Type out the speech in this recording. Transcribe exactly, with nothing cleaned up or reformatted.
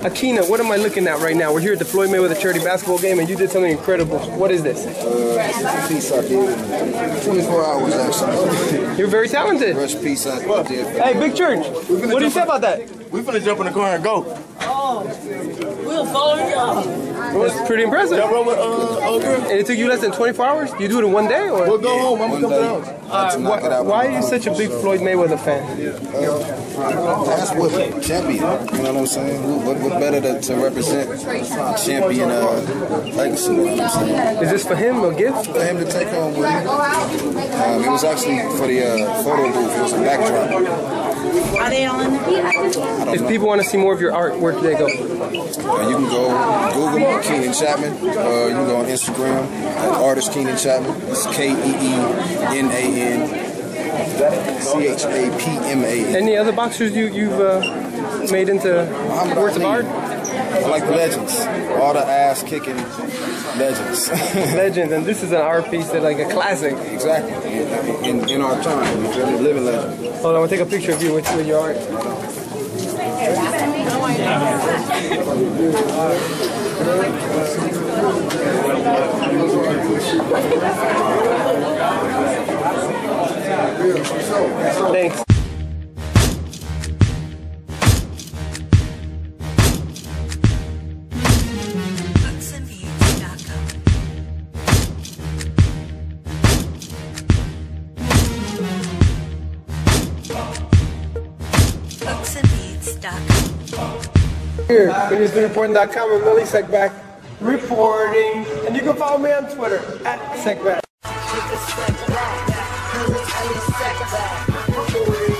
Akina, what am I looking at right now? We're here at the Floyd Mayweather charity basketball game, and you did something incredible. What is this? Uh, rest in peace, Akina. twenty-four hours, actually. You're very talented. Rest in peace, Akina. Hey, Big Church, what do you say about that? We're going to jump in the car and go. Oh, we'll follow y'all. That's pretty impressive. Y'all roll with uh, old girl? And it took you less than twenty-four hours? You do it in one day? Or? We'll go home. I'm going to come down. Uh, why, why are you such a big Floyd Mayweather fan? Uh, that's what champion, you know what I'm saying? What, what better to, to represent champion uh, legacy, you know what I'm saying? Is this for him a gift? For him to take home with him. Um, it was actually for the uh, photo booth. It was a backdrop. Are they on the beat? If people want to see more of your art, where do they go? Uh, you can go Google Keenan Chapman. Uh, you can go on Instagram at artist Keenan Chapman. It's K E E N A N C H A P M A N. Any other boxers you, you've uh, made into I'm works of art? I like legends. All the ass-kicking legends. Legends, and this is an art piece that's like a classic. Exactly. In, in, in our time, we're really living legends. Hold on, I'm going to take a picture of you with, with your art. Thanks. Here, esnewsreporting dot com, I'm Elie Seckbach reporting, and you can follow me on Twitter at Seckbach.